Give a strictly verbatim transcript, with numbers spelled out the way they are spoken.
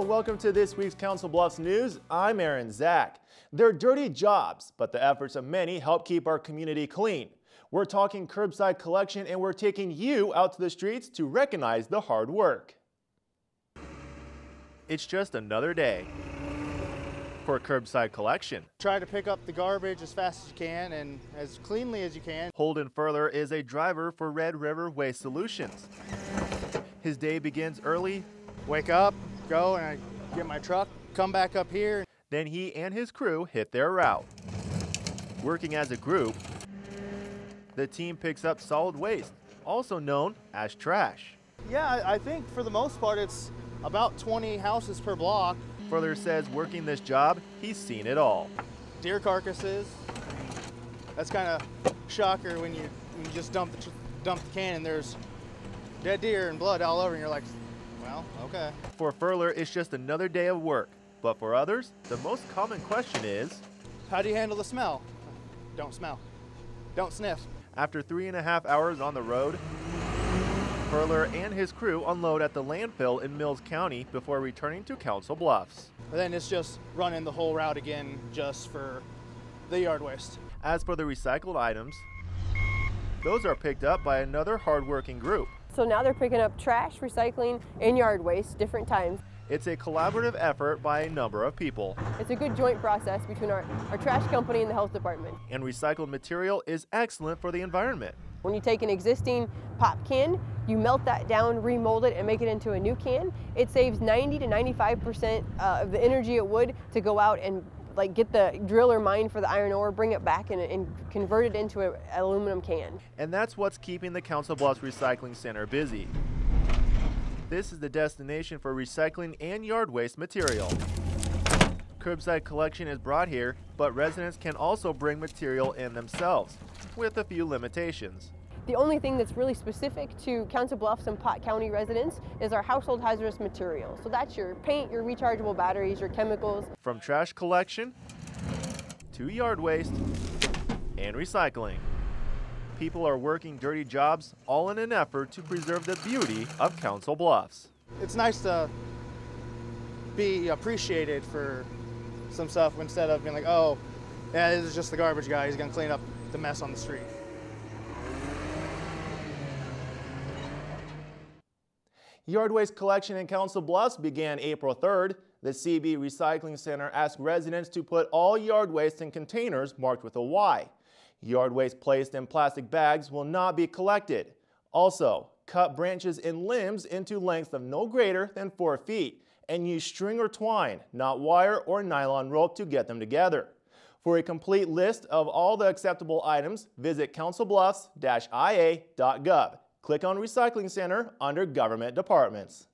Hello, welcome to this week's Council Bluffs News. I'm Aaron Zach. They're dirty jobs, but the efforts of many help keep our community clean. We're talking curbside collection, and we're taking you out to the streets to recognize the hard work. It's just another day for curbside collection. Try to pick up the garbage as fast as you can and as cleanly as you can. Holden Furler is a driver for Red River Waste Solutions. His day begins early. Wake up, go, and I get my truck, come back up here. Then he and his crew hit their route. Working as a group, the team picks up solid waste, also known as trash. Yeah, I think for the most part it's about twenty houses per block. Furler says working this job, he's seen it all. Deer carcasses. That's kind of shocker when you, when you just dump the, dump the can and there's dead deer and blood all over and you're like, well, okay. For Furler, it's just another day of work. But for others, the most common question is, how do you handle the smell? Don't smell. Don't sniff. After three and a half hours on the road, Furler and his crew unload at the landfill in Mills County before returning to Council Bluffs. Then it's just running the whole route again just for the yard waste. As for the recycled items, those are picked up by another hardworking group. So now they're picking up trash, recycling, and yard waste different times. It's a collaborative effort by a number of people. It's a good joint process between our, our trash company and the health department. And recycled material is excellent for the environment. When you take an existing pop can, you melt that down, remold it, and make it into a new can. It saves ninety to ninety-five percent of the energy it would to go out and like get the drill or mine for the iron ore, bring it back and, and convert it into an aluminum can. And that's what's keeping the Council Bluffs Recycling Center busy. This is the destination for recycling and yard waste material. Curbside collection is brought here, but residents can also bring material in themselves, with a few limitations. The only thing that's really specific to Council Bluffs and Pot County residents is our household hazardous material. So that's your paint, your rechargeable batteries, your chemicals. From trash collection to yard waste and recycling, people are working dirty jobs, all in an effort to preserve the beauty of Council Bluffs. It's nice to be appreciated for some stuff instead of being like, oh, yeah, this is just the garbage guy. He's going to clean up the mess on the street. Yard waste collection in Council Bluffs began April third. The C B Recycling Center asked residents to put all yard waste in containers marked with a Y. Yard waste placed in plastic bags will not be collected. Also, cut branches and limbs into lengths of no greater than four feet and use string or twine, not wire or nylon rope, to get them together. For a complete list of all the acceptable items, visit council bluffs dash I A dot gov. Click on Recycling Center under Government Departments.